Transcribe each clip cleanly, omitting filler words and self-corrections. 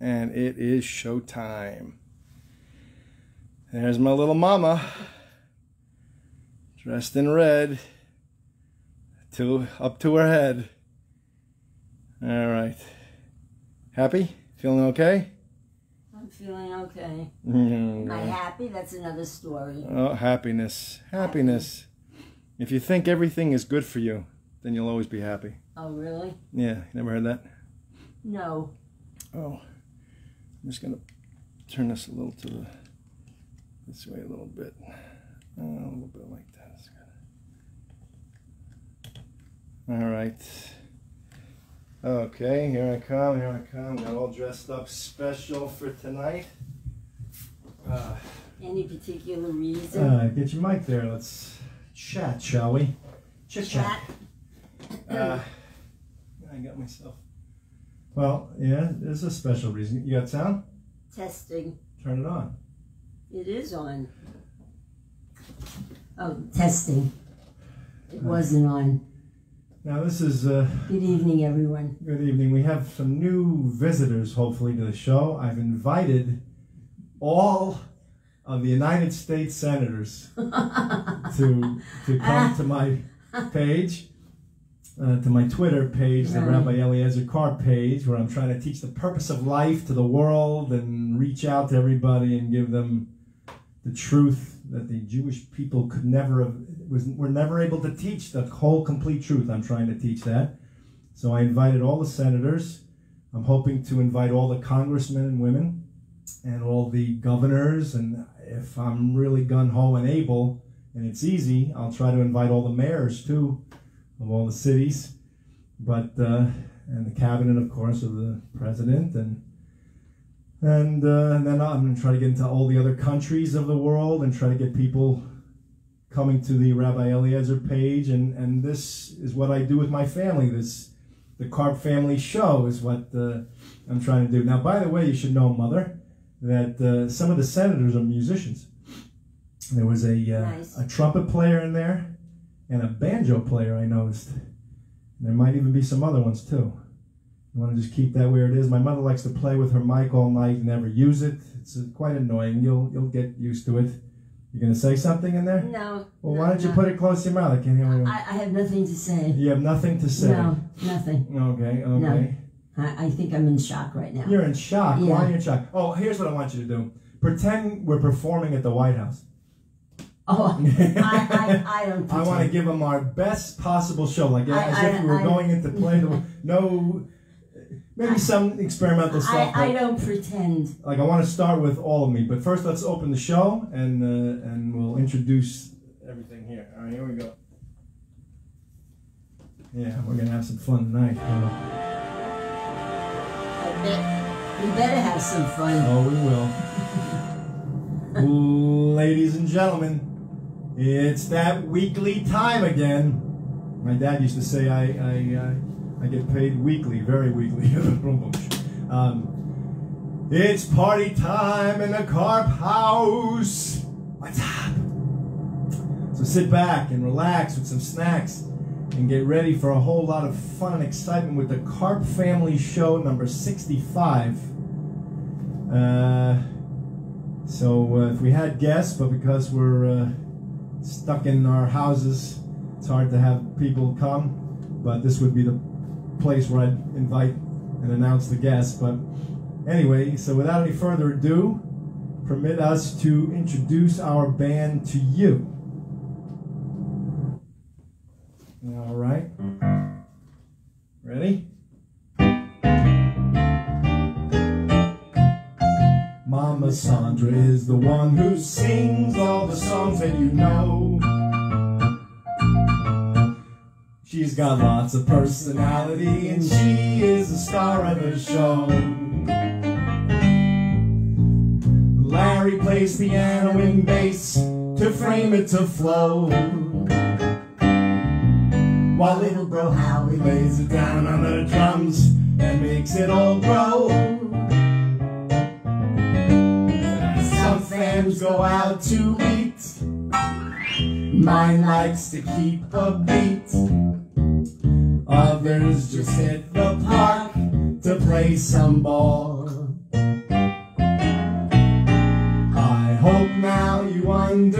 and it is showtime. There's my little mama, dressed in red, up to her head. All right. Happy? Feeling okay? I'm feeling okay. Am I happy? That's another story. Oh, happiness. Happiness. If you think everything is good for you, then you'll always be happy. Oh, really? Yeah. You never heard that? No. Oh. I'm just going to turn this a little to the... this way a little bit. A little bit like that. That's good. All right. Okay, here I come, here I come. Got all dressed up special for tonight. Any particular reason? Get your mic there. Let's chat, shall we? Chit-chat. I got myself. Well, yeah, there's a special reason. You got sound? Testing. Turn it on. It is on. Oh, testing. It wasn't on. Now this is... good evening, everyone. Good evening. We have some new visitors, hopefully, to the show. I've invited all of the United States senators to come to my page, to my Twitter page, the Rabbi Eliezer Karp page, where I'm trying to teach the purpose of life to the world and reach out to everybody and give them the truth that the Jewish people could never have... were never able to teach the whole complete truth. I'm trying to teach that. So I invited all the senators. I'm hoping to invite all the congressmen and women and all the governors. And if I'm really gung-ho and able, and it's easy, I'll try to invite all the mayors, too, of all the cities. But, and the cabinet, of course, of the president. And then I'm going to try to get into all the other countries of the world and try to get people coming to the Rabbi Eliezer page, and this is what I do with my family. This, the Karp Family Show, is what I'm trying to do. Now, by the way, you should know, Mother, that some of the senators are musicians. There was a trumpet player in there, and a banjo player, I noticed. There might even be some other ones, too. You want to just keep that where it is. My mother likes to play with her mic all night and never use it. It's quite annoying. You'll get used to it. You gonna say something in there? No. Well, why don't you put it close to your mouth? I can't hear you. I have nothing to say. You have nothing to say? No, nothing. Okay, okay. No. I think I'm in shock right now. You're in shock? Yeah. Why are you in shock? Oh, here's what I want you to do. Pretend we're performing at the White House. Oh, I don't pretend. I want to give them our best possible show, like as if we were going in to play the... No... Maybe some experimental stuff. I don't pretend. Like, I want to start with all of me, but first let's open the show, and we'll introduce everything here. All right, here we go. Yeah, we're gonna have some fun tonight. We better have some fun. Oh, we will. Ladies and gentlemen, it's that weekly time again. My dad used to say, I get paid weekly, very weekly. It's party time in the Karp house. What's up? So sit back and relax with some snacks and get ready for a whole lot of fun and excitement with the Karp Family Show number 65. So if we had guests, but because we're stuck in our houses, it's hard to have people come, but this would be the place where I'd invite and announce the guests. But anyway, so without any further ado, permit us to introduce our band to you. All right. Ready? Mama Saundra is the one who sings all the songs that you know. She's got lots of personality, and she is the star of the show. Larry plays piano and bass to frame it to flow, while little bro Howie lays it down on the drums and makes it all grow. Some fans go out to eat, mine likes to keep a beat. Others just hit the park to play some ball.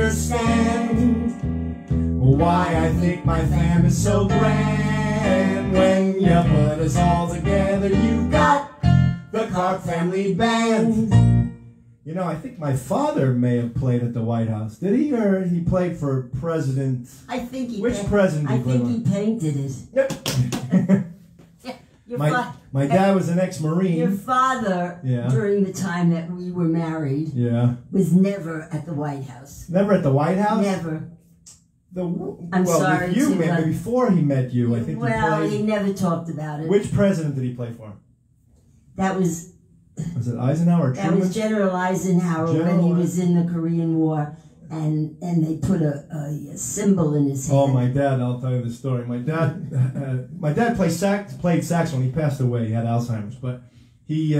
understand why I think my fam is so grand. When you put us all together, you've got the Karp Family Band. You know, I think my father may have played at the White House. Did he, or he played for president? I think he. Which president? I think he painted it. Yep. My dad was an ex-Marine. Your father, during the time that we were married, was never at the White House. Never at the White House? Never. Before he met you, I think he never talked about it. Which president did he play for? That was... Was it Eisenhower or Truman? That was General Eisenhower when he was in the Korean War. And they put a symbol in his hand. Oh, my dad! I'll tell you the story. My dad, played sax when he passed away. He had Alzheimer's, but he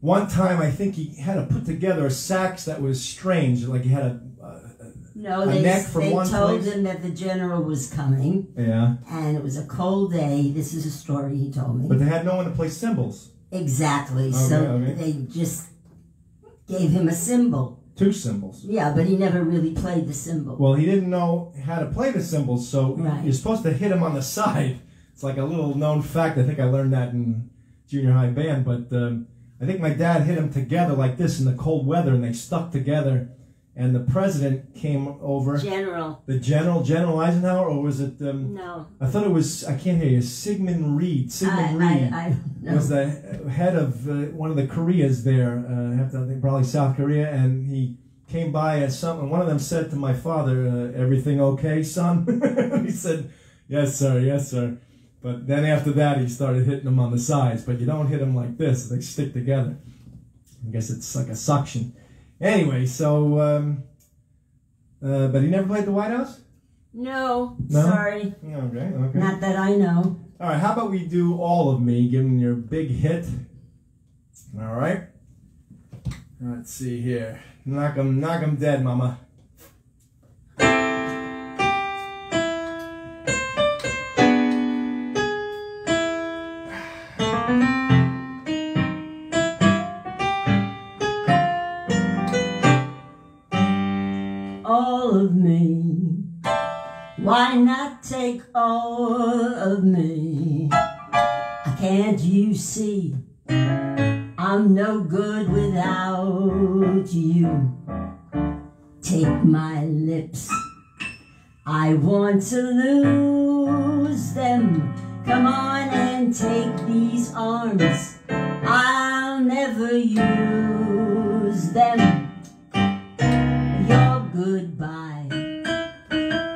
one time I think he had to put together a sax that was strange, like he had a neck from one place. They told him that the general was coming. Yeah. And it was a cold day. This is a story he told me. But they had no one to play cymbals. Exactly. Okay, so they just gave him a cymbal. Two cymbals. Yeah, but he never really played the cymbal. Well, he didn't know how to play the cymbals, so you're supposed to hit him on the side. It's like a little known fact. I think I learned that in junior high band, but I think my dad hit him together like this in the cold weather, and they stuck together, and the president came over. General. The general, General Eisenhower, or was it? No. I thought it was, I can't hear you, Sigmund Reed. Sigmund Reed was the head of one of the Koreas there. I think probably South Korea, and he came by as something. One of them said to my father, "Everything okay, son?" He said, "Yes, sir, yes, sir." But then after that, he started hitting them on the sides. But you don't hit them like this; they stick together. I guess it's like a suction. Anyway, so but he never played the White House. No, sorry. Okay. Not that I know. All right, how about we do all of me? Give him your big hit. All right. Let's see here. Knock 'em dead, mama. All of me. Why not take all of me? Can't you see? I'm no good without you. Take my lips. I want to lose them. Come on and take these arms. I'll never use them. Your goodbye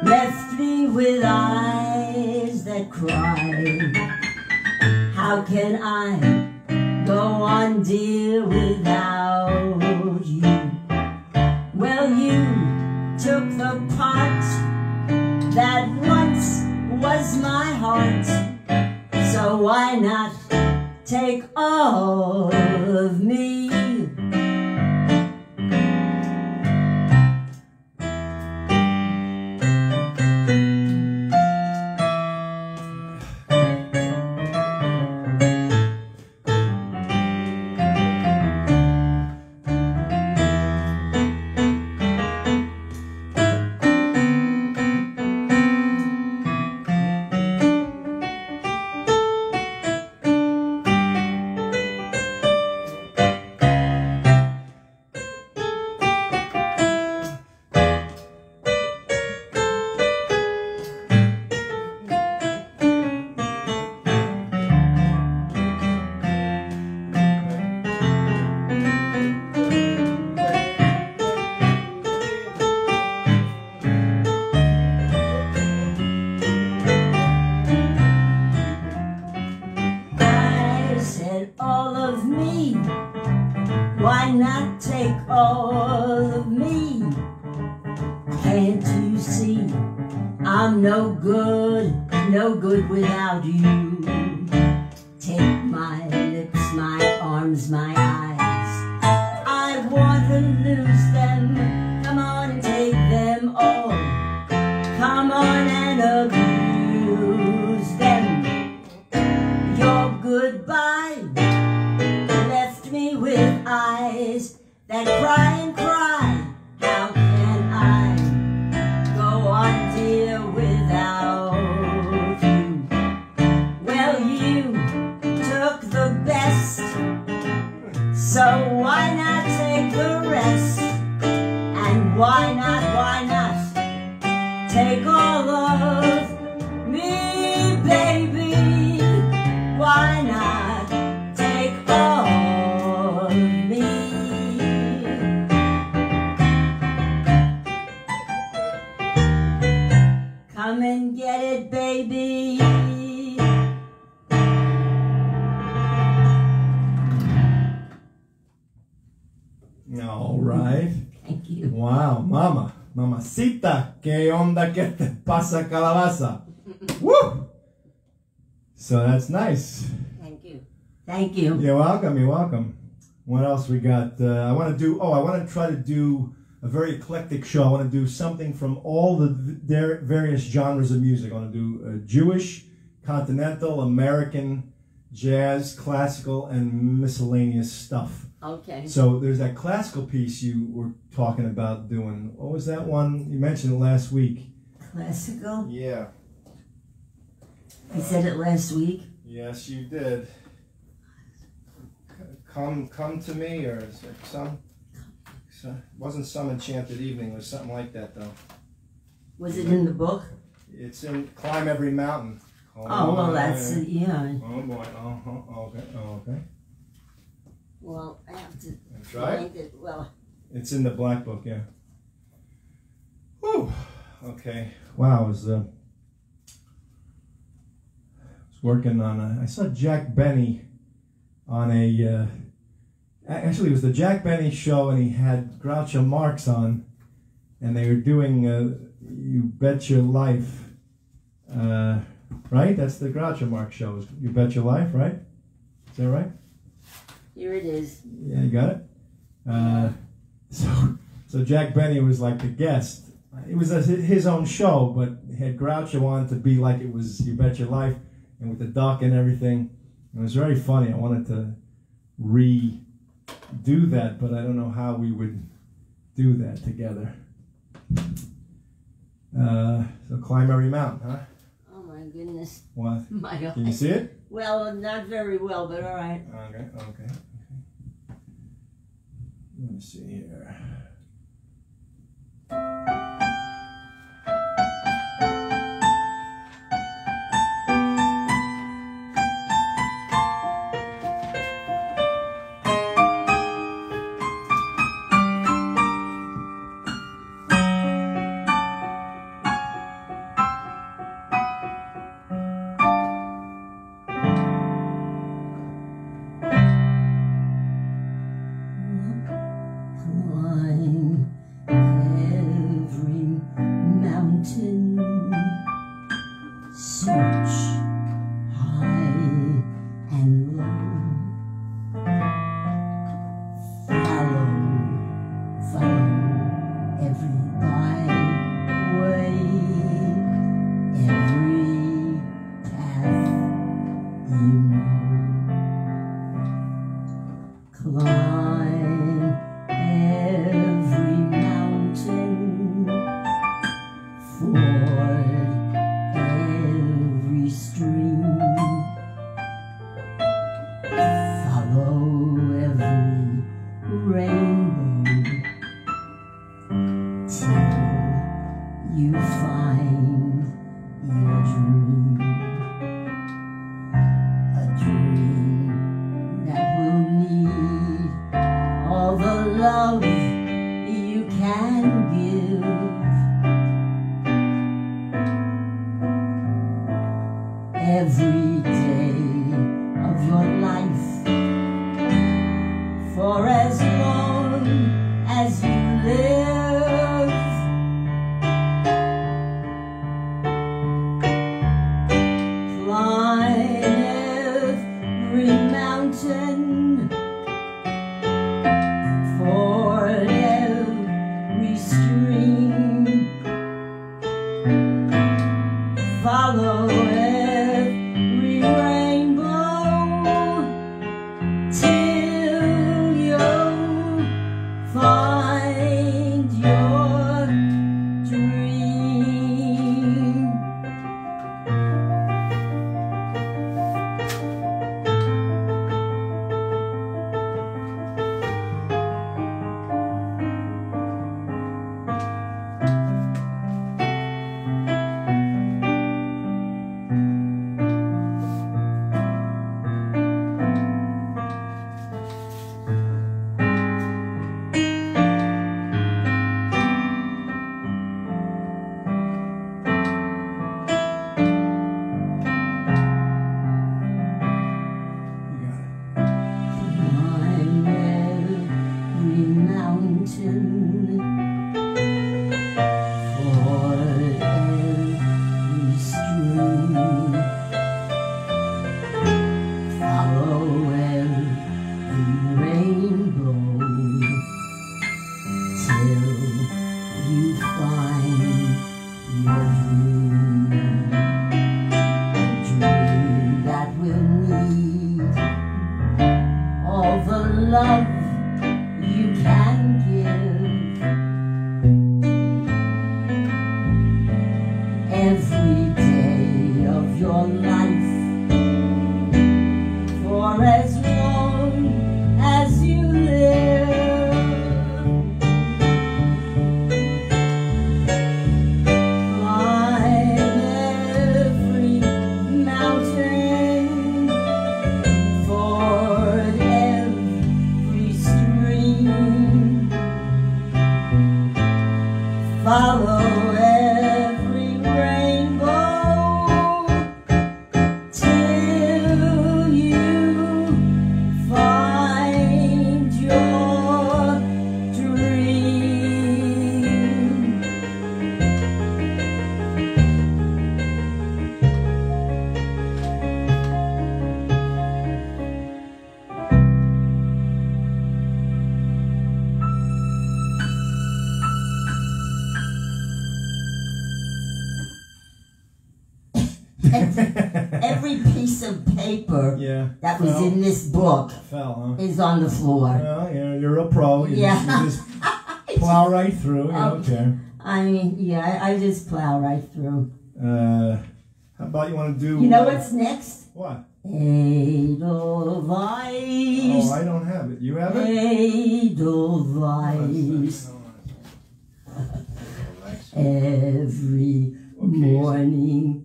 left me with eyes that cry. How can I go on, dear, without you? Well, you took the part that once was my heart, so why not take all of me? That cry and cry. Why not? Why not? Take all of me, baby. Why not? Take all of me. Come and get it, baby. All right. Thank you. Wow, mama. Mamacita, que onda que te pasa calabaza? Woo! So that's nice. Thank you. Thank you. You're welcome, you're welcome. What else we got? I want to try to do a very eclectic show. I want to do something from all the various genres of music. I want to do Jewish, continental, American, jazz, classical, and miscellaneous stuff. Okay. So there's that classical piece you were talking about doing. What was that one? You mentioned it last week. Classical? Yeah. I said it last week? Yes, you did. Come to me, or is it some? It wasn't Some Enchanted Evening, or something like that, though. Was it in the book? It's in Climb Every Mountain. Oh, well, that's it, yeah. Oh, boy. Oh, okay. Oh, okay. Well, I have to find it. Well, it's in the black book, yeah. Whew. Okay. Wow, I was working on I saw Jack Benny on actually it was the Jack Benny show, and he had Groucho Marx on, and they were doing You Bet Your Life, right? That's the Groucho Marx show, You Bet Your Life, right? Is that right? Here it is. Yeah, you got it? So Jack Benny was like the guest. It was his own show, but he had Groucho on to be like it was You Bet Your Life, and with the duck and everything. It was very funny. I wanted to redo that, but I don't know how we would do that together. So Climb Every Mountain, huh? Oh, my goodness. What? My God. Can you see it? Well, not very well, but all right. Okay. Let me see here. love you can give. Every day of your life, for as long as you live, climb every mountain, ford every stream, follow every rainbow till you find your dream. Every piece of paper yeah, that was in this book fell, huh? Is on the floor. Well, you know, you're a pro. You just, you just plow right through. You don't care. I mean, yeah, I just plow right through. How about you want to do... You know what's next? What? Edelweiss. Oh, I don't have it. You have it? Edelweiss. Every morning...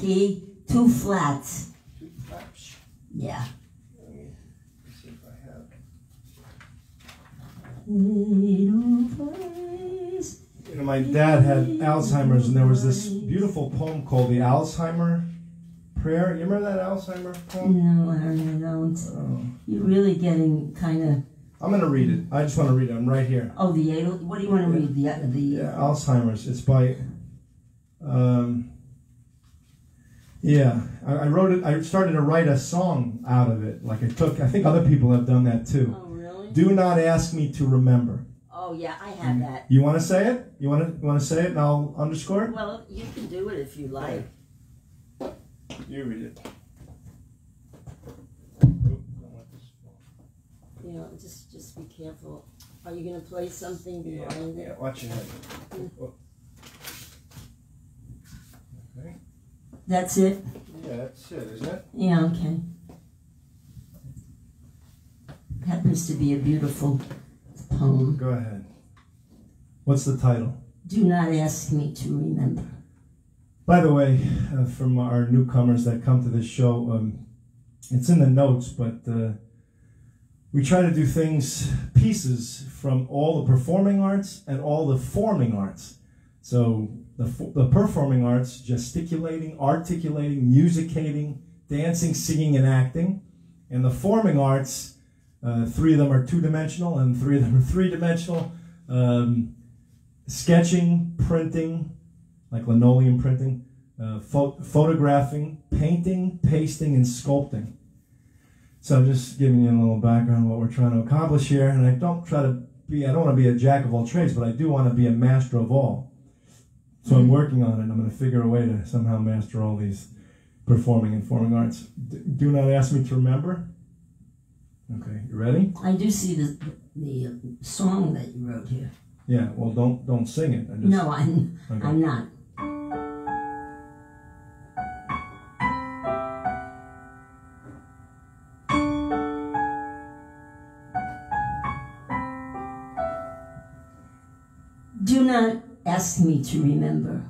Key, two flats. Two flats? Yeah. Let me see if I have it. You know, my dad had Alzheimer's, and there was this beautiful poem called the Alzheimer Prayer. You remember that Alzheimer poem? No, I don't. Oh. You're really getting kind of... I'm going to read it. I just want to read it. I'm right here. Oh, the... What do you want to read? Yeah, Alzheimer's. It's by... Yeah, I wrote it. I started to write a song out of it. Like I think other people have done that too. Oh, really? Do not ask me to remember. Oh yeah, I have that. You want to say it? You want to say it, and I'll underscore it. Well, you can do it if you like. You read it. You know, just be careful. Are you gonna play something behind it? Yeah, watch your head. Mm. Okay. That's it? Yeah, that's it, isn't it? Yeah, okay. Happens to be a beautiful poem. Go ahead. What's the title? Do not ask me to remember. By the way, from our newcomers that come to this show, it's in the notes, but we try to do things, pieces from all the performing arts and all the forming arts. So... The performing arts, gesticulating, articulating, musicating, dancing, singing, and acting. And the forming arts, three of them are two-dimensional and three of them are three-dimensional. Sketching, printing, like linoleum printing, photographing, painting, pasting, and sculpting. So I'm just giving you a little background on what we're trying to accomplish here. And I don't want to be a jack of all trades, but I do want to be a master of all. So I'm working on it, and I'm going to figure a way to somehow master all these performing and forming arts. Do not ask me to remember. Okay, you ready? I do see the song that you wrote here. Yeah, well, don't sing it. I'm not. Do not ask me to remember.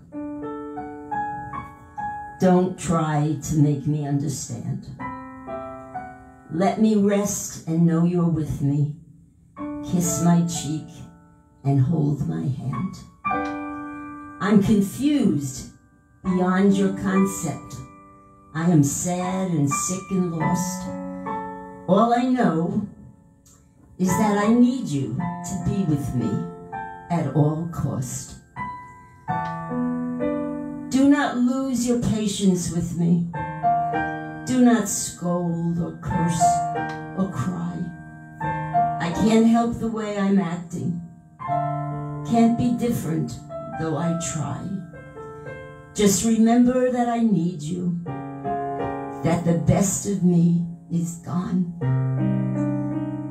Don't try to make me understand. Let me rest and know you're with me. Kiss my cheek and hold my hand. I'm confused beyond your concept. I am sad and sick and lost. All I know is that I need you to be with me at all cost. Do not lose your patience with me. Do not scold or curse or cry. I can't help the way I'm acting. Can't be different, though I try. Just remember that I need you, that the best of me is gone.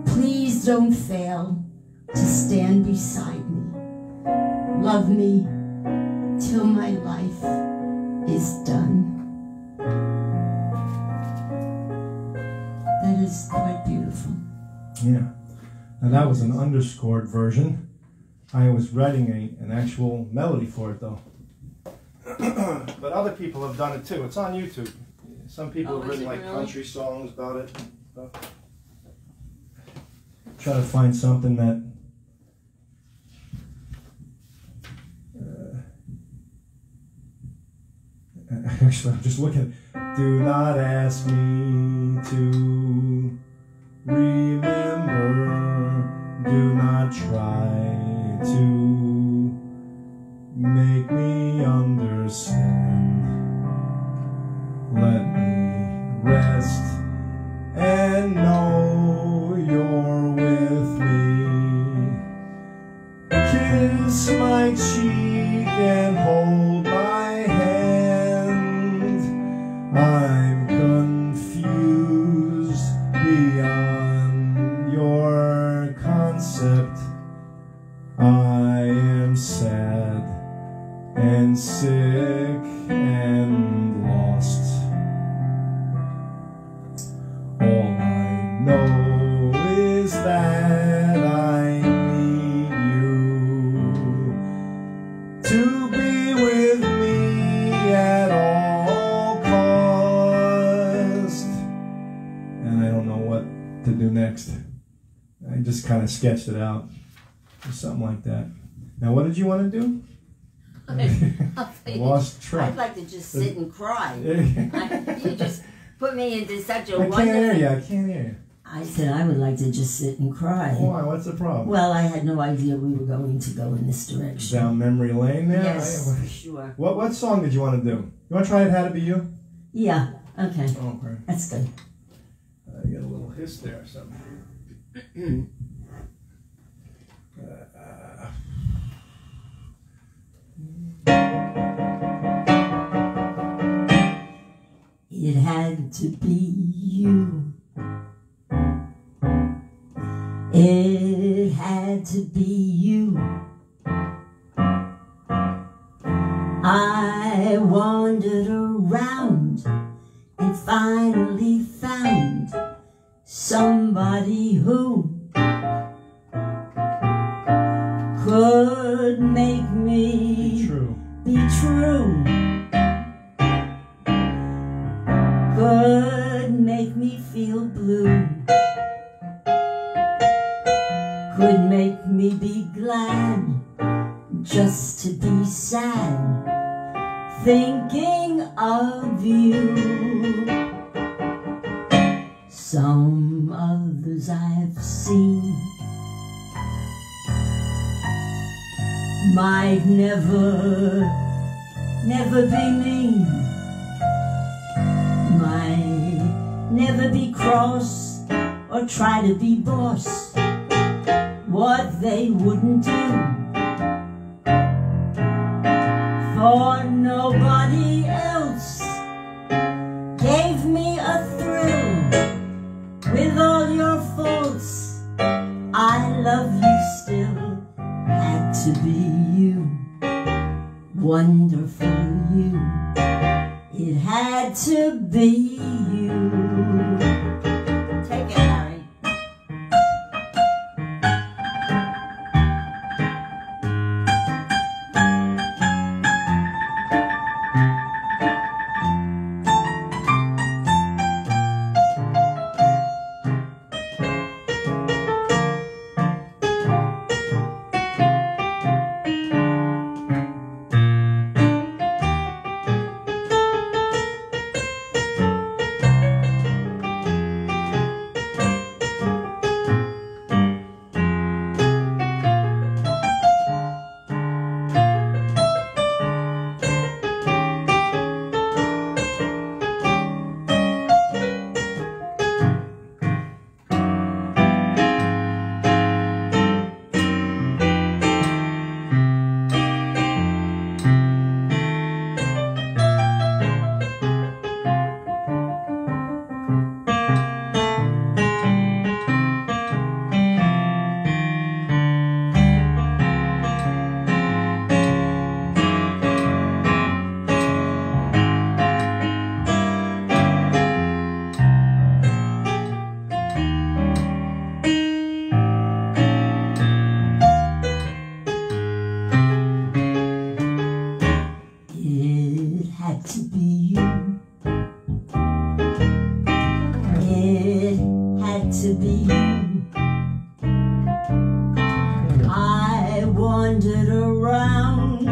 Please please don't fail to stand beside me. Love me till my life is done. That is quite beautiful. Yeah. Now that was an underscored version. I was writing an actual melody for it, though. But other people have done it, too. It's on YouTube. Some people have written, like, really? Country songs about it. Try to find something that... actually, I'm just looking. Do not ask me to remember. Do not try to make me understand. Let me rest and know you're with me. Kiss my cheek and hold. I'm confused beyond your concept. I am sad and sick and lost. All I know is that I need you to be with me at all. To do next. I just kind of sketched it out or something like that. Now, what did you want to do? Lost track. I'd like to just sit and cry. You just put me into such a wonderful... I can't hear you. I can't hear you. I said I would like to just sit and cry. Why? What's the problem? Well, I had no idea we were going to go in this direction. Down memory lane there? Yes, for sure. What song did you want to do? You want to try It Had to Be You? Yeah. Okay. Oh, okay. That's good. I got a little hiss there or something. It had to be you. It had to be you. I wandered around and finally found somebody who could make me be true. Could make me feel blue. Could make me be glad just to be sad thinking of you. Some others I've seen might never be mean, might never be cross or try to be boss. What they wouldn't do for nobody else gave me a thrill. With all your faults, I love you still. Had to be you, wonderful you. It had to be you. Take it, Larry. me. I wandered around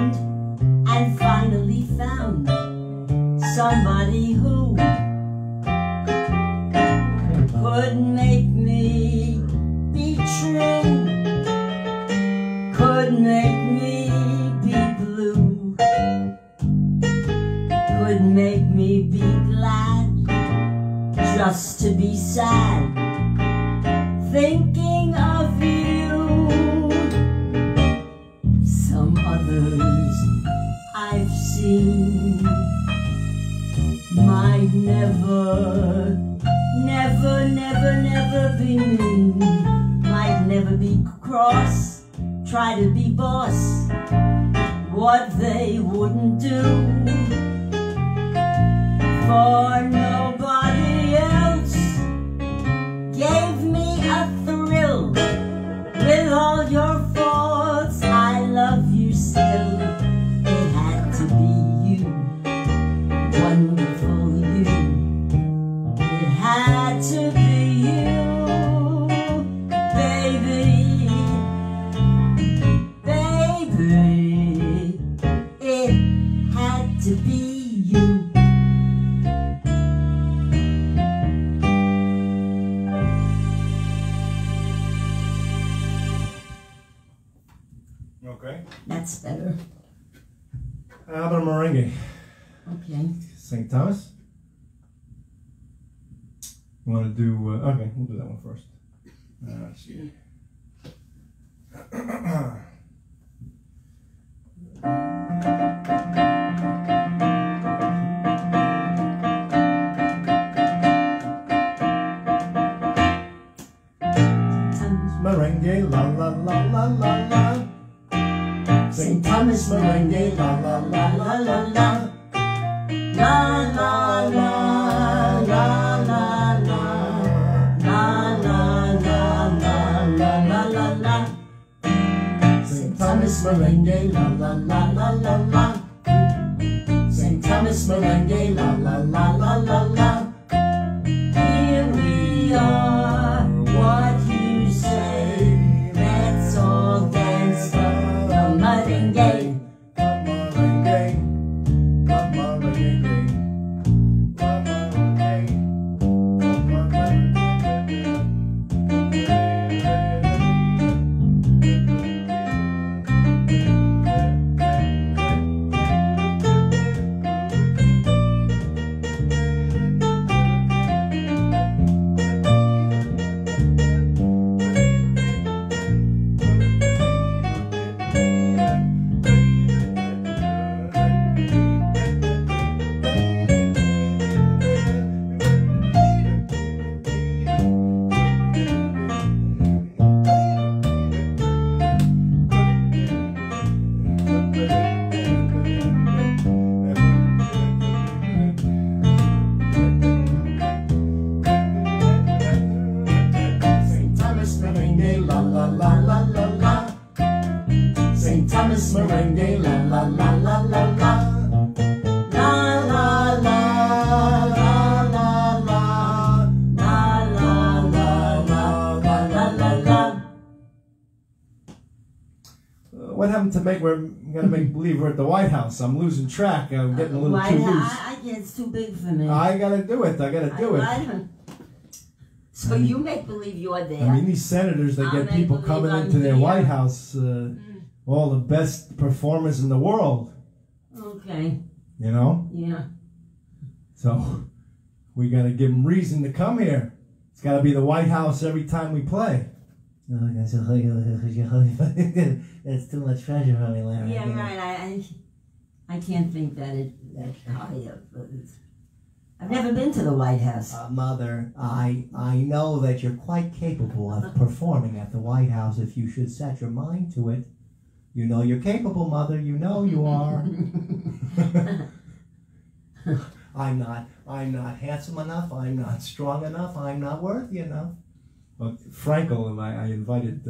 and finally found somebody who could make me be true, could make me be blue, could make me be glad just to be sad, thinking of you. Some others I've seen might never be mean, might never be cross, try to be boss, what they wouldn't do for nobody else. Gave me a thrill with all your faults, I love you still. It had to be you, wonderful you, it had to be. That's better. How about a merengue? Okay. St. Thomas? You want to do, okay, we'll do that one first. Let's see. Merengue, la la la la la la. St. Thomas merengue, la la la la la la, la la la la la la, la la la la la la la. St. Thomas merengue, la la la la la la. St. Thomas merengue, la la la la la la. Here we are, what you say, let's all dance up. Merengue, merengue, merengue, we're at the White House. I'm losing track. I'm getting a little too loose. It's too big for me. I gotta do it. I gotta do it. So I mean, you make believe you're there. I mean, these senators, they get people coming into their White House, all the best performers in the world. Okay. You know? Yeah. So we gotta give them reason to come here. It's gotta be the White House every time we play. That's too much pressure for me, Larry. Yeah, right. I can't think that I've never been to the White House. Mother, I know that you're quite capable of performing at the White House if you should set your mind to it. You know you're capable, Mother. You know you are. I'm not handsome enough. I'm not strong enough. I'm not worthy enough. Well, Frankel and I invited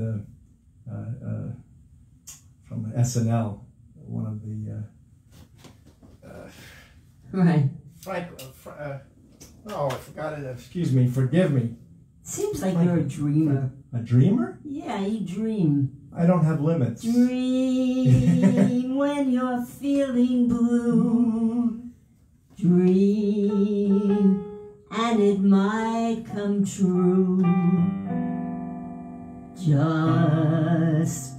from SNL, one of the right. Frankel, oh, I forgot it. Excuse me, forgive me. Seems like you're a dreamer. A dreamer? Yeah, you dream. I don't have limits. Dream when you're feeling blue. Dream and it might come true. Just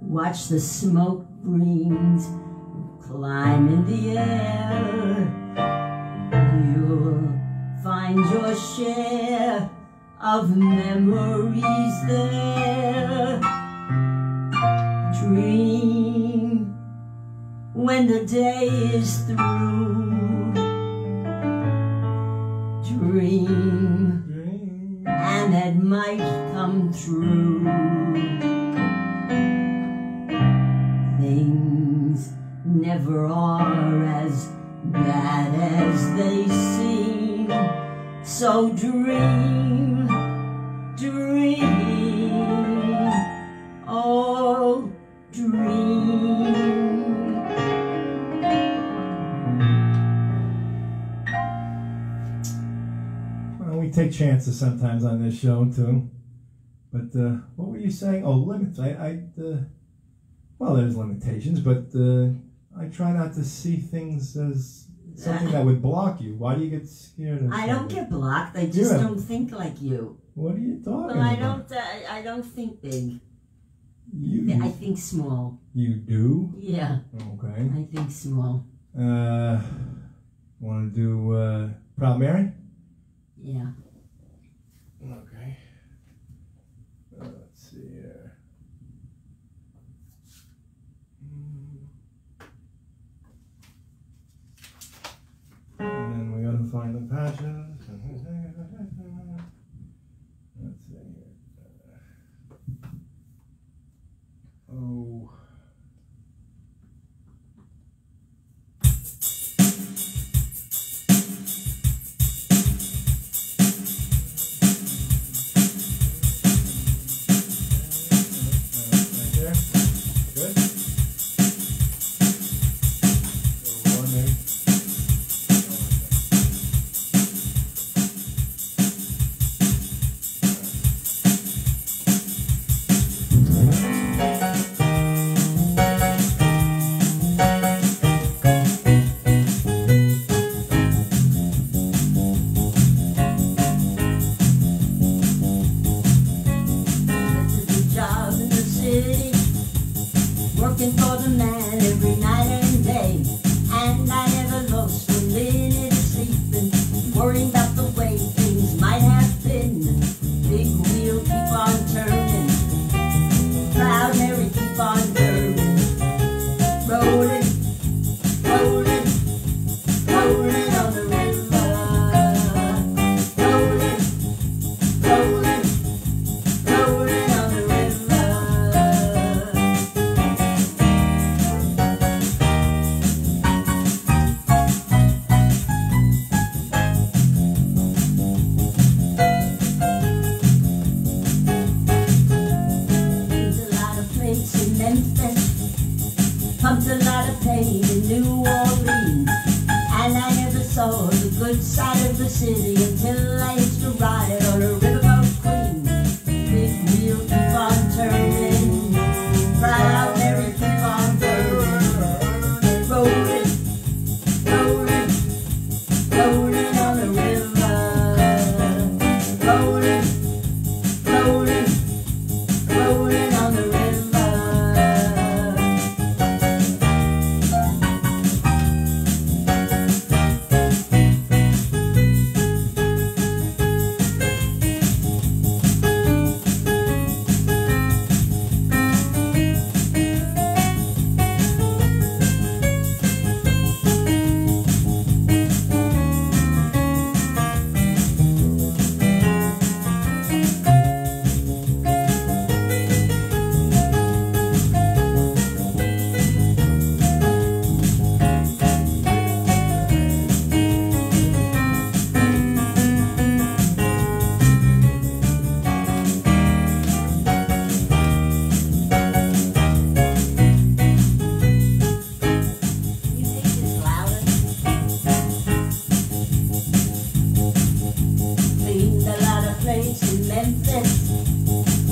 watch the smoke rings climb in the air. You'll find your share of memories there. Dream when the day is through. Dream and it might come true. Things never are as bad as they seem. So dream, dream, oh dream. Well, we take chances sometimes on this show too. But what were you saying? Oh, limits. Well, there's limitations, but I try not to see things as something that would block you. Why do you get scared? I don't get blocked. I just don't think like you. What are you talking about? I don't think big. I think small. You do? Yeah. Okay. I think small. Want to do Proud Mary? Yeah. Okay. Let's see here. And then we gotta find the patches. Let's see here. Oh.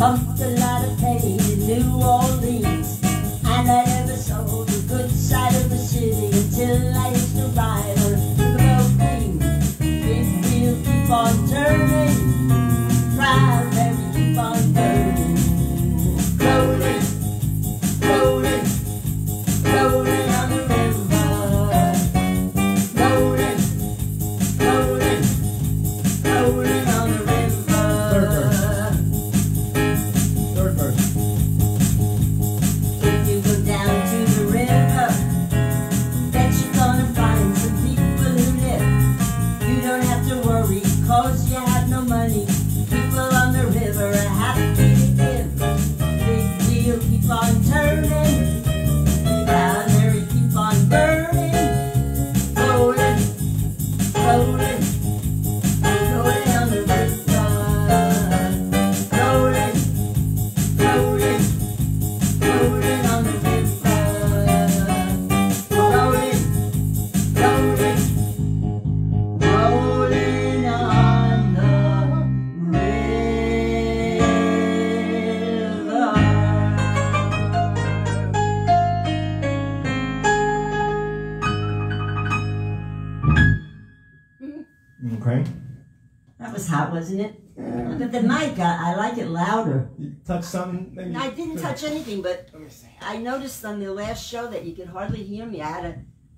pumped a lot of pennies in New Orleans, and I never saw the good side of the city until I used to ride on the road thing. If we'll keep on turning, proud that we keep on burning, rolling, rolling, rolling on the river, rolling, rolling, rolling on the river. Third verse. If you go down to the river, bet you're gonna find some people who live. You don't have to worry, cause you have no money. People on the river are happy to give. Big deal, keep on turning, down there you keep on burning, rolling, rolling, rolling on the river, rolling, rolling, rolling on the river, rolling, rolling, rolling on the river. Okay. That was hot, wasn't it? But the mic, I like it louder. You touch something? Maybe? I didn't touch anything, but Let me see. I noticed on the last show that you could hardly hear me. I had to,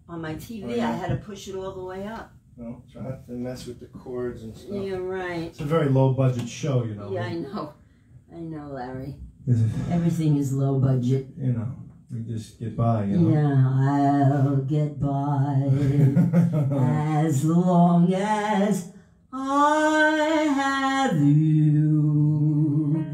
on my TV, I had to push it all the way up. Well, try not to mess with the chords and stuff. Yeah, right. It's a very low budget show, you know. Yeah, I know. I know, Larry. Everything is low budget. You know, we just get by, you know. Yeah, I'll get by as long as I have you,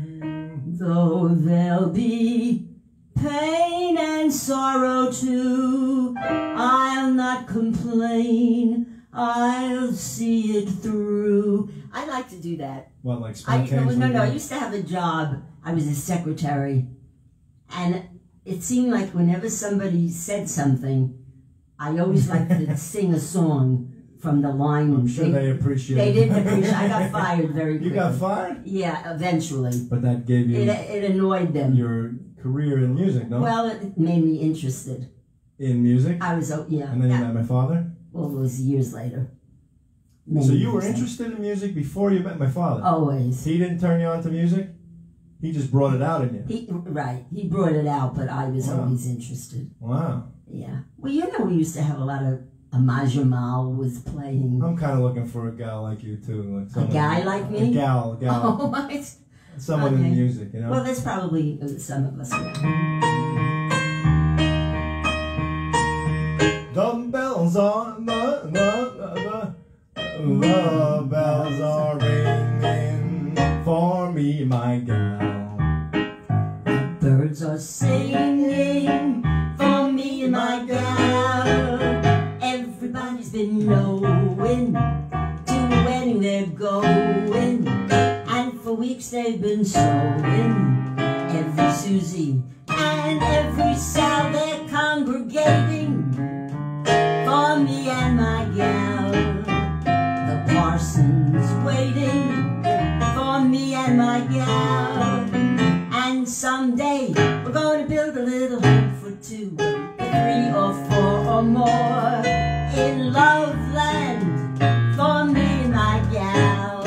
though there'll be pain and sorrow too. I'll not complain, I'll see it through. I like to do that. What, like spontaneously? No, I used to have a job. I was a secretary, and it seemed like whenever somebody said something, I always liked to sing a song from the line. I'm sure they appreciate it. They didn't appreciate it. I got fired very quickly. You got fired? Yeah, eventually. But that gave you... It annoyed them. Your career in music, no? Well, it made me interested. In music? I was, yeah. And then you met my father? Well, it was years later. So you were interested in music before you met my father? Always. He didn't turn you on to music? He just brought it out in you? Right. He brought it out, but I was always interested. Wow. Yeah. Well, you know, we used to have a lot of... Amma Jamal was playing. I'm kind of looking for a gal like you, too. Like a guy like me? A gal. Oh, my. Someone in music, you know? Well, there's probably some of us. Dumbbells on the bells are ringing for me, my gal. The birds are singing for me, my gal. Everybody's been knowing to when they're going, and for weeks they've been sewing. Every Susie and every Sal, they're congregating for me and my gal. The parson's waiting for me and my gal, and someday we're going to build a little home for two, 3 or 4 or more in Loveland for me, my gal.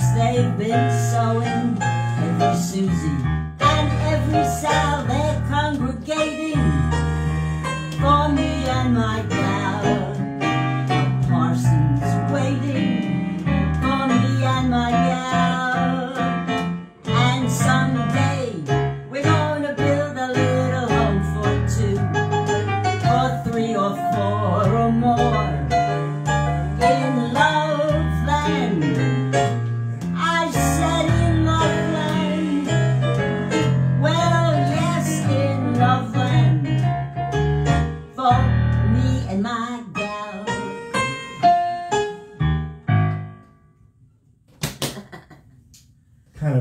seeds they've been sowing. Every Susie and every Sal, they're congregating for me and my gal. The parson's waiting for me and my gal. And someday we're gonna build a little home for two, or three, or four, or more.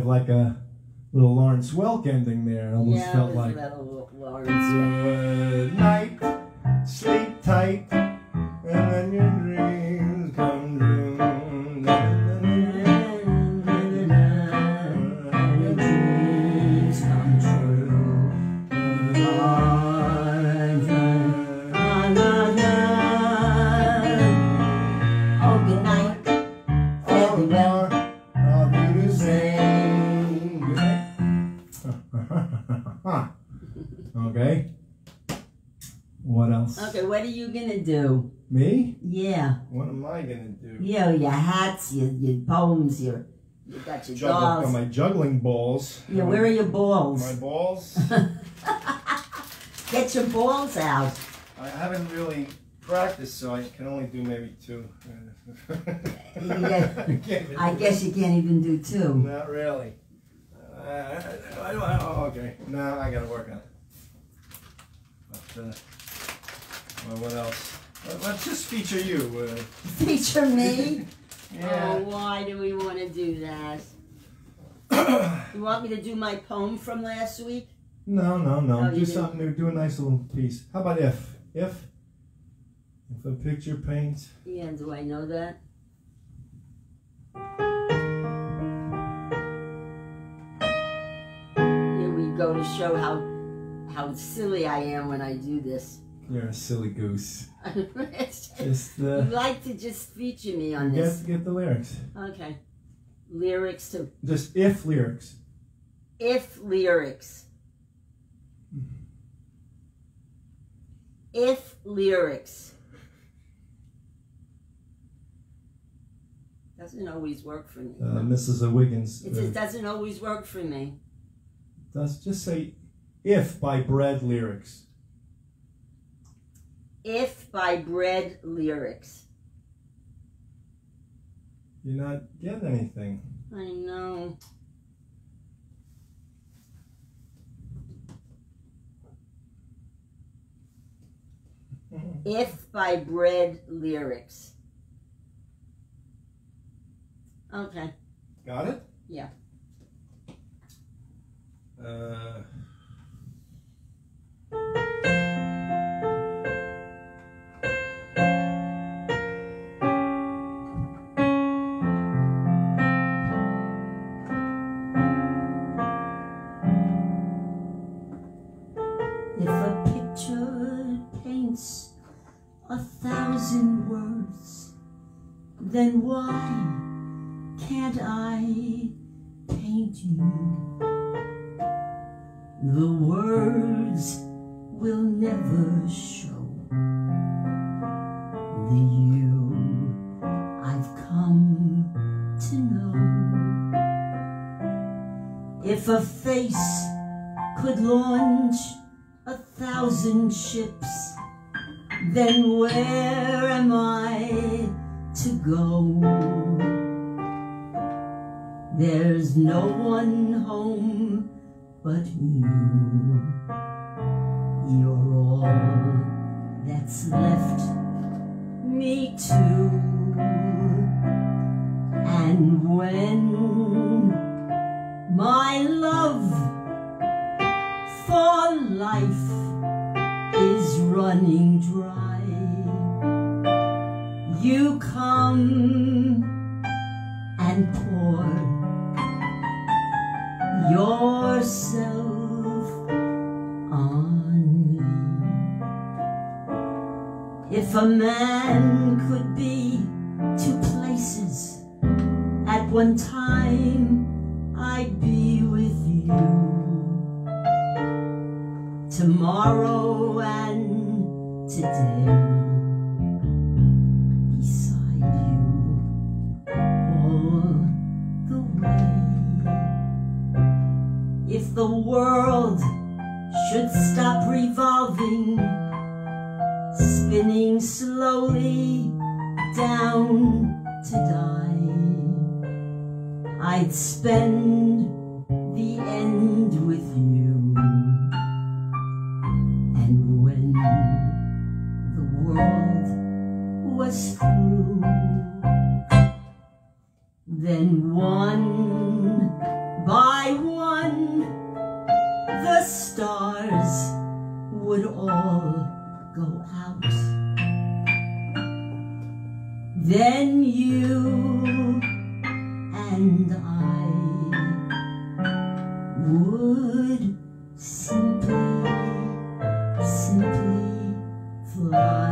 Like a little Lawrence Welk ending there. It almost felt like good night, sleep tight, and then your dreams come true. Your dreams come true. Oh, good night, farewell. Okay. What else? Okay, what are you gonna do? Me? Yeah. What am I gonna do? You know, your hats, your poems, you got your dolls. Got my juggling balls. Yeah, where are your balls? My balls? Get your balls out. I haven't really practiced, so I can only do maybe two. I guess you can't even do two. Not really. I don't know. Oh, okay. No, I gotta work on it. Well, what else? Let's just feature you. Feature me? Yeah. Oh, why do we want to do that? You want me to do my poem from last week? No. Oh, do something new. Do a nice little piece. How about if? If a picture paints? Yeah, do I know that? Here we go to show how silly I am when I do this. You're a silly goose. You'd like to just feature me on this. Get the lyrics. Okay. Lyrics to... Just if lyrics. If lyrics. If lyrics. Doesn't always work for me. Mrs. Wiggins. It just doesn't always work for me. Just say... If by Bread lyrics. If by Bread lyrics. You're not getting anything. I know. If by Bread lyrics. Okay. Got it? Yeah. If a picture paints 1,000 words, then why can't I paint you? The words will never show the you I've come to know. If a face could launch 1,000 ships, then where am I to go? There's no one home but you, you're all that's left me too. And when my love for life is running dry, you come and pour yourself on me. If a man could be two places at one time I'd be with you, tomorrow and today, beside you all the way. If the world should stop revolving, spinning slowly down to die, I'd spend the end with you. And when the world was through, then one by one the stars would all go out. Then you and I would simply fly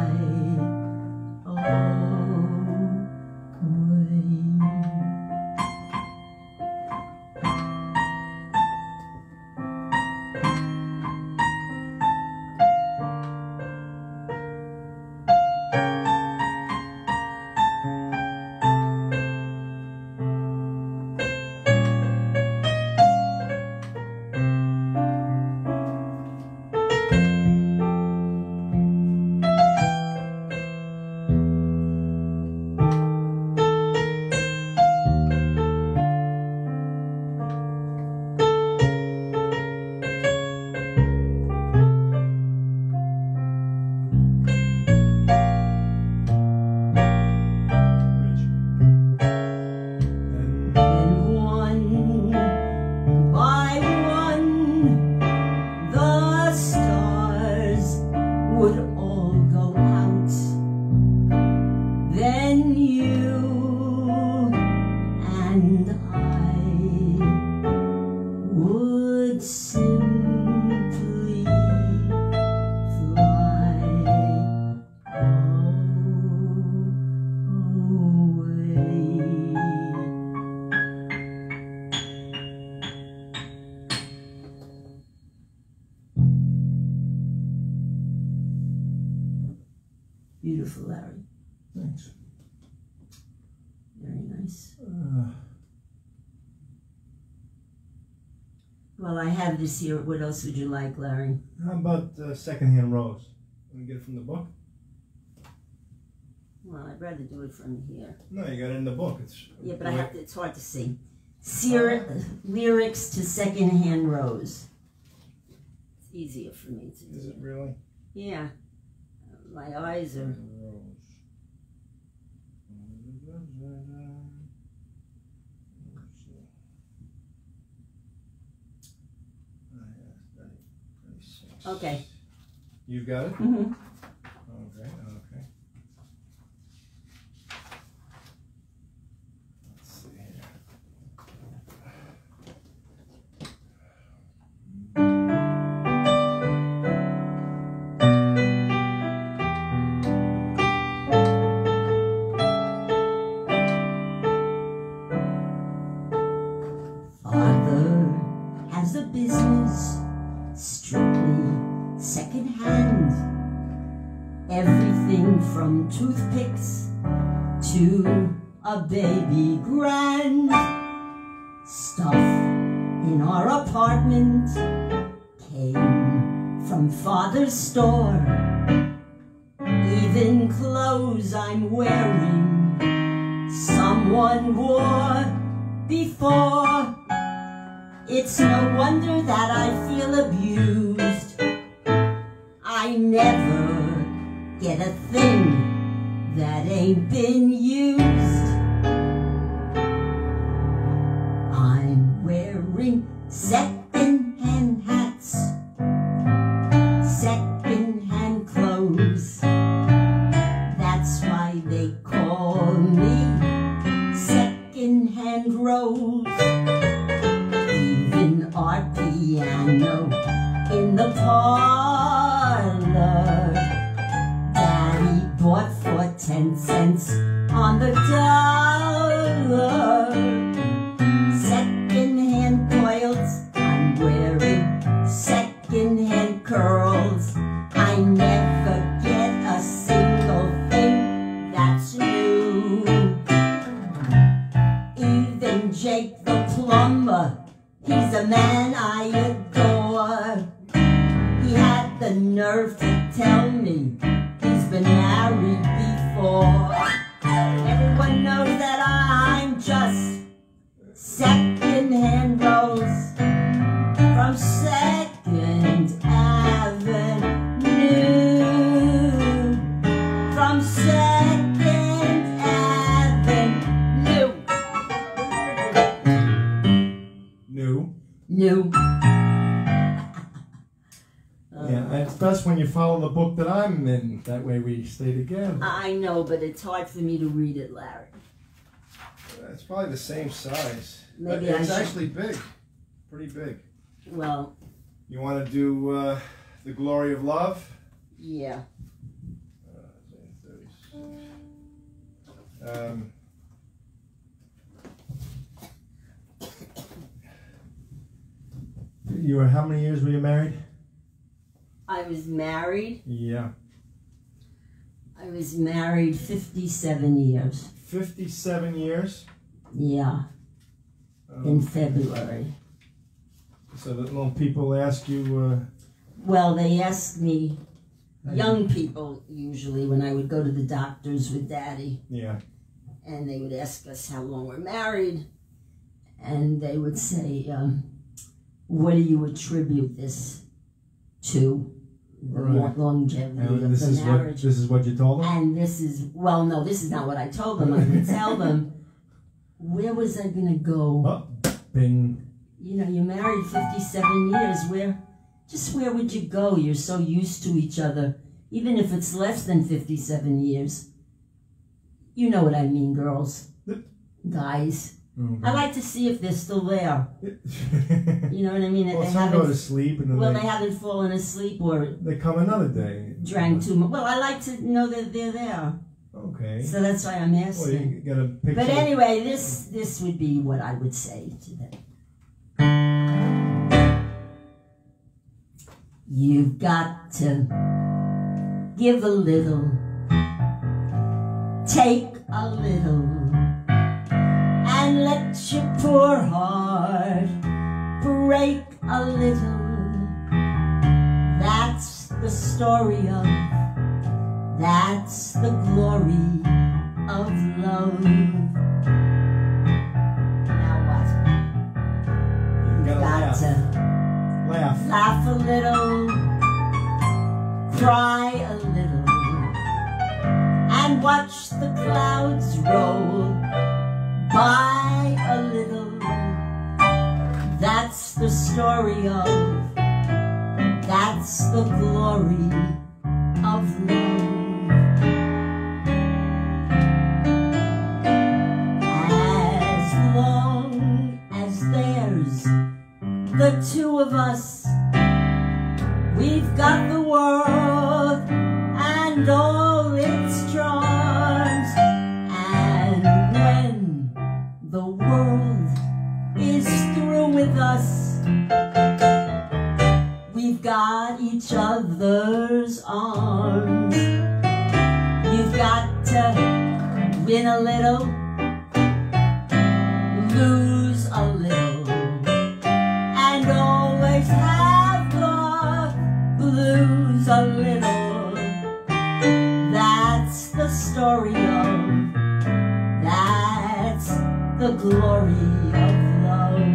Beautiful, Larry. Thanks. Very nice. Well, I have this here. What else would you like, Larry? How about secondhand rose? Want to get it from the book? Well, I'd rather do it from here. No, you got it in the book. It's yeah, but I have to. It's hard to see. Lyrics to secondhand rose. It's easier for me to do. Is it really? Yeah. My eyes are... Okay. You've got it? Mm-hmm. Okay, okay. Let's see here. From toothpicks to a baby grand, stuff in our apartment came from father's store. Even clothes I'm wearing someone wore before. It's no wonder that I feel abused. I never get a thing that ain't been used. I'm wearing second-hand hats, second-hand clothes. That's why they call me second-hand Rose. Even our piano in the parlor bought for 10 cents on the dollar. plumber, he's a man I adore. He had the nerve to tell me he's been married before. Everyone knows that I'm just second-hand rose from Second Avenue, from Second Avenue. New. Yeah, it's best when you follow the book that I'm in. That way we stay together. I know, but it's hard for me to read it, Larry. It's probably the same size. Maybe it's actually big. Pretty big. Well. You want to do The Glory of Love? Yeah. You were, how many years were you married? I was married? Yeah. I was married 57 years. 57 years? Yeah. In February. So that little people ask you... Well, they ask me, young people usually, when I would go to the doctors with Daddy. Yeah. And they would ask us how long we're married. And they would say, what do you attribute this to? The longevity of the marriage. This is what you told them? And this is, well, no, this is not what I told them. I would tell them, where was I going to go? Oh, bing. You know, you're married 57 years. Just where would you go? You're so used to each other. Even if it's less than 57 years. You know what I mean, girls. Guys. Mm-hmm. I like to see if they're still there. You know what I mean? Well, they some go to sleep. And well, they haven't fallen asleep or... They come another day. Drank too much. Well, I like to know that they're there. Okay. So that's why I'm asking. Well, you gotta pick but anyway, this would be what I would say to them. You've got to give a little, take a little, and let your poor heart break a little. That's the story of, that's the glory of love. Now what? You've got to laugh. Laugh a little, cry a little, and watch the clouds roll by a little. That's the story of, that's the glory of love. As long as there's the two of us, we've got the world and all its charms. And when the world is through with us, we've got each other's arms. You've got to win a little, lose a little, have the blues a little. That's the story of, that's the glory of love.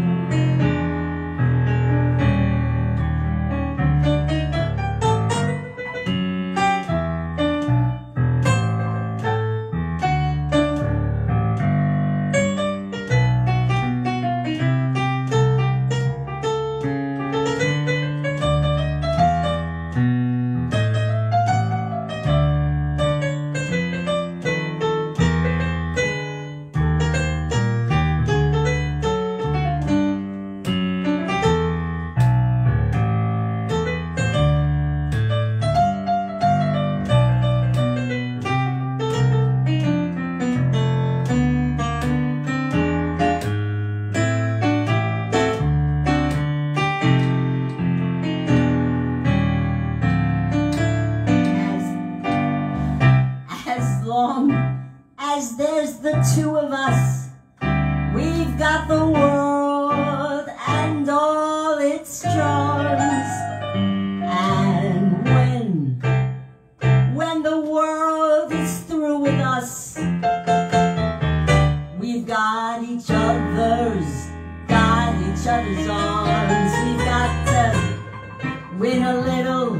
each other's arms. We've got to win a little,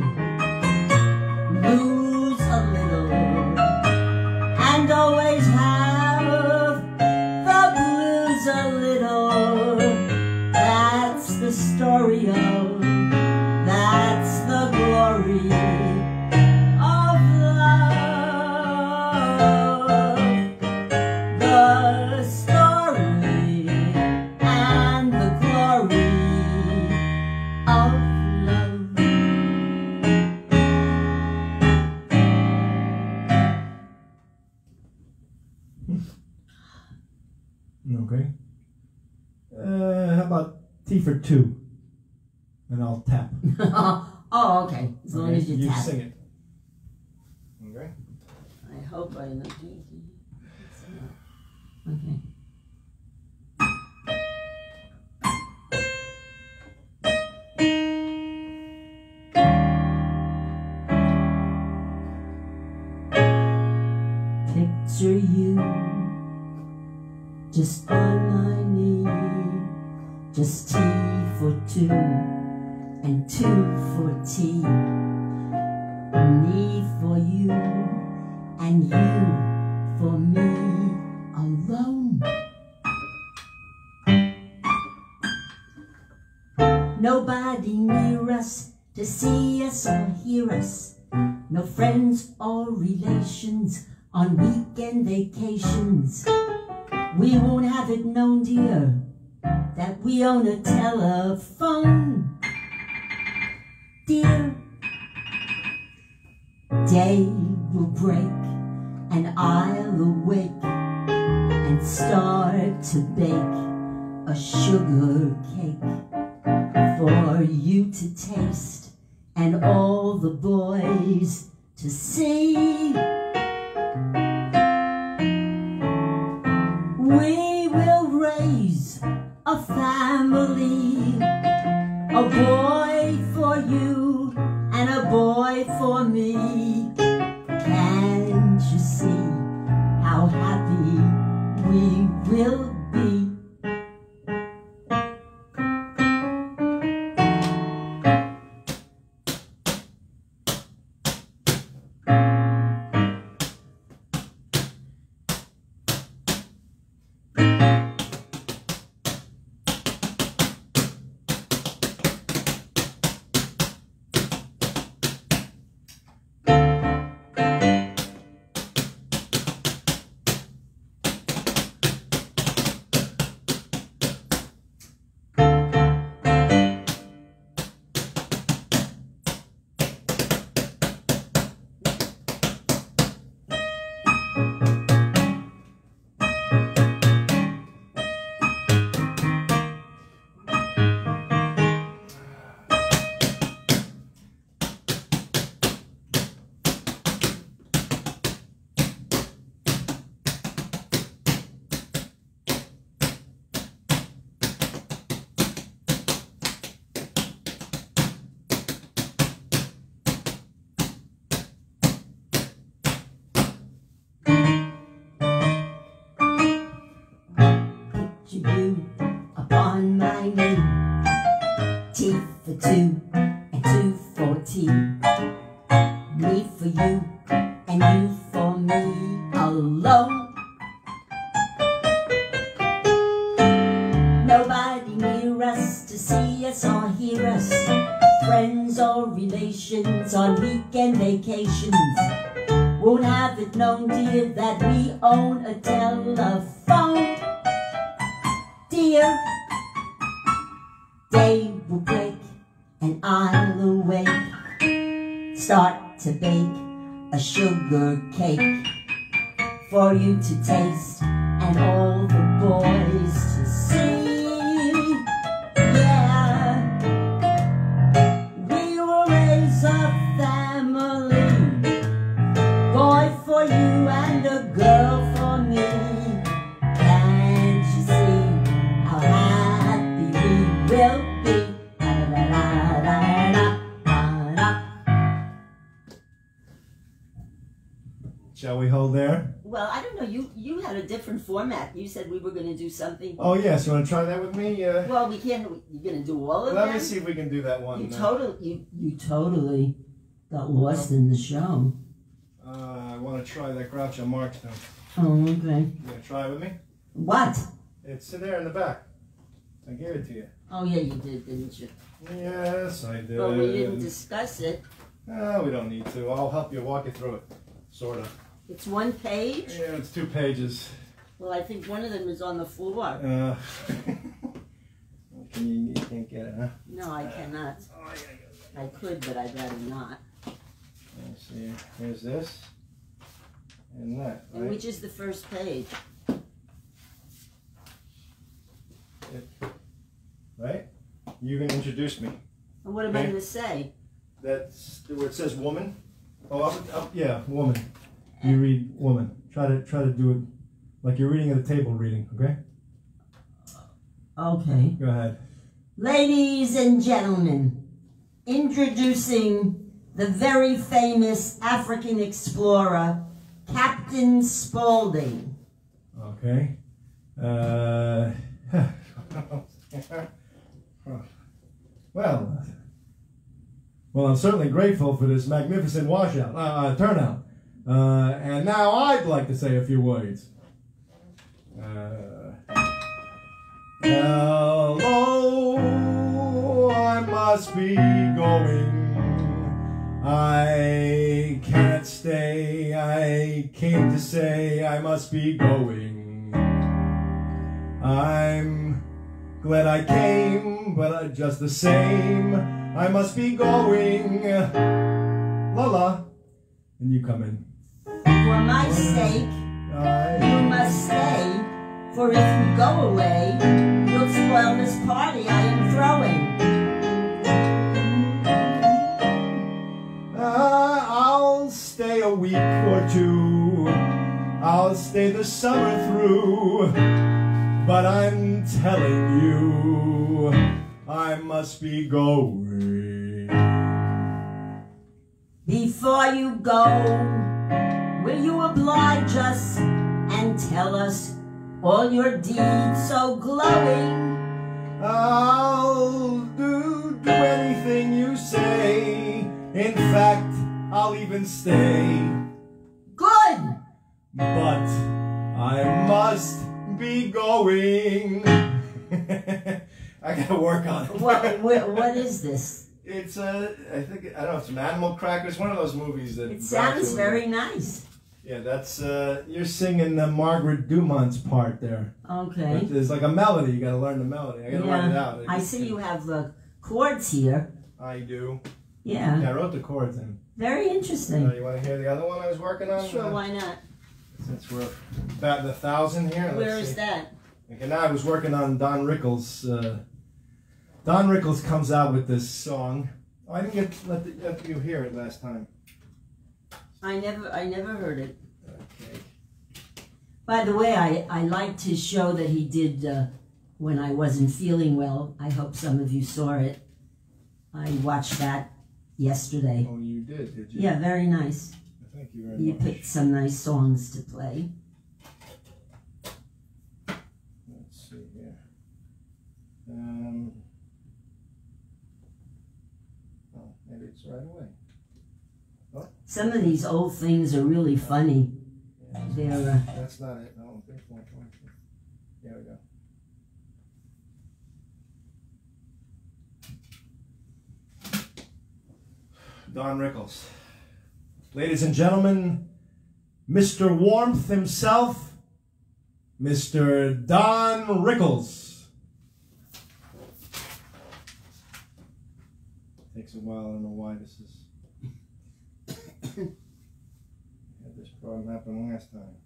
lose a little, and always have the blues a little. That's the story of, that's the glory. For two, and I'll tap. Oh, okay. As long as you tap. You sing it. Okay. I hope I don't do it. Okay. Picture you just on my knee. Just tea for two, and two for tea. Me for you, and you for me alone. Nobody near us to see us or hear us. No friends or relations on weekend vacations. We won't have it known, dear, that we own a telephone. Dear, day will break and I'll awake and start to bake a sugar cake for you to taste and all the boys to see. We will raise a family, a boy for you and a boy for me. Can't you see how happy we will be? Shall we hold there? Well, I don't know. You had a different format. You said we were going to do something. Oh, yes. You want to try that with me? Well, we can't. You're going to do all of that? Let me see if we can do that one. You totally got lost in the show. I want to try that Groucho Marx now. Oh, okay. You going to try it with me? What? It's there in the back. I gave it to you. Oh, yeah, you did, didn't you? Yes, I did. But we didn't discuss it. We don't need to. I'll help you walk you through it, sort of. It's one page? Yeah, it's 2 pages. Well, I think one of them is on the floor. You can't get it, huh? No, I cannot. Oh, yeah. I could, but I'd rather not. Let's see. Here's this. And that, right? And which is the first page? Right? You can introduce me. And what am I going to say? That's where it says woman. Oh, up, yeah, woman. You read woman. Try to do it like you're reading at a table reading, okay? Okay. Go ahead. Ladies and gentlemen, introducing the very famous African explorer, Captain Spaulding. Okay. Well, I'm certainly grateful for this magnificent turnout. And now I'd like to say a few words. Hello, I must be going. I can't stay. I came to say I must be going. I'm glad I came, but just the same, I must be going. La la. And you come in. For my sake, you must stay, for if you go away, you'll spoil this party I am throwing. I'll stay a week or two. I'll stay the summer through. But I'm telling you, I must be going. Before you go, will you oblige us and tell us all your deeds so glowing? I'll do anything you say. In fact, I'll even stay. Good! But I must be going. I gotta work on it. What is this? It's I don't know, it's an Animal Crackers, one of those movies that. It sounds very nice. Yeah, that's you're singing the Margaret Dumont's part there. Okay. But there's like a melody. You gotta learn the melody. I gotta learn it out. I see you have the chords here. I do. Yeah. I wrote the chords in. Very interesting. You want to hear the other one I was working on? Sure. Why not? Since we're about 1,000 here. Where is that? Okay, now I was working on Don Rickles. Don Rickles comes out with this song. Oh, I didn't let you hear it last time. I never heard it. Okay. By the way, I liked his show that he did when I wasn't feeling well. I hope some of you saw it. I watched that yesterday. Oh, you did you? Yeah, very nice. Thank you very much. You picked some nice songs to play. Let's see here. Oh, maybe it's right away. Oh. Some of these old things are really funny. Yeah. They're, that's not it. No, there's one. There we go. Don Rickles. Ladies and gentlemen, Mr. Warmth himself, Mr. Don Rickles. Takes a while, I don't know why this is. Had this problem happen last time.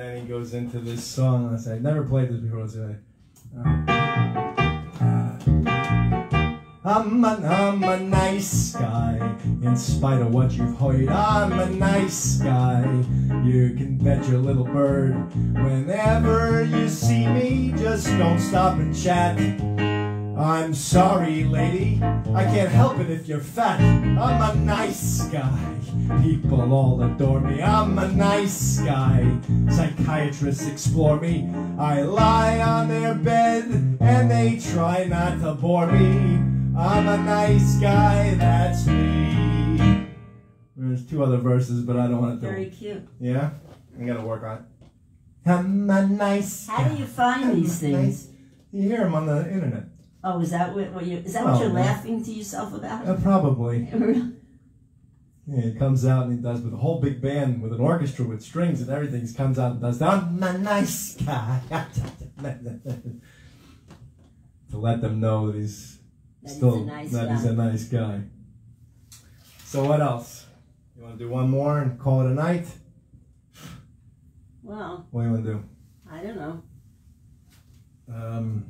And then he goes into this song, and I said, I've never played this before. So I'm a nice guy, in spite of what you've heard. I'm a nice guy, you can bet your little bird. Whenever you see me, just don't stop and chat. I'm sorry, lady, I can't help it if you're fat. I'm a nice guy, people all adore me. I'm a nice guy, psychiatrists explore me. I lie on their bed and they try not to bore me. I'm a nice guy, that's me. There's two other verses, but I don't want to do it. Very cute. Yeah? I gotta work on it. I'm a nice guy. How do you find these things? You hear them on the internet. Oh, is that what you? Is that what you're laughing to yourself about? Probably. Yeah, it comes out and it does with a whole big band, with an orchestra, with strings and everything. It comes out and does that. I'm a nice guy. To let them know that he's a nice guy. So what else? You want to do one more and call it a night? Well. What do you want to do? I don't know.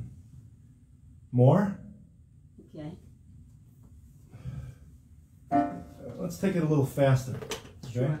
More? Okay. Let's take it a little faster. Okay? Sure.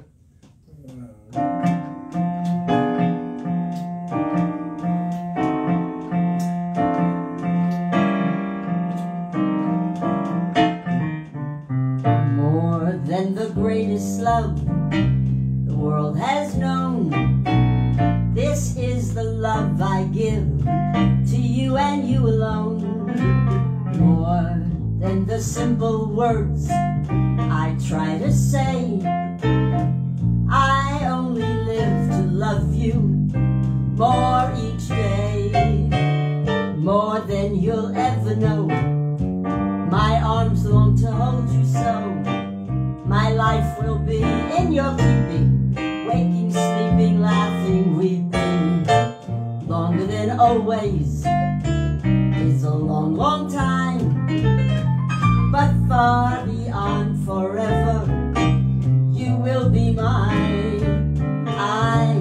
More than the greatest love the world has known, this is the love I give to you and you alone. More than the simple words I try to say, I only live to love you more each day. More than you'll ever know, my arms long to hold you so. My life will be in your keeping, waking, sleeping, laughing, weeping. Longer than always is a long, long time, but far beyond forever, you will be mine. I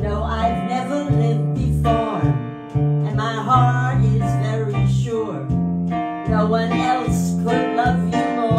know I've never lived before, and my heart is very sure, no one else could love you more.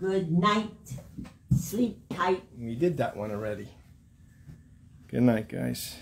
Good night. Sleep tight. We did that one already. Good night, guys.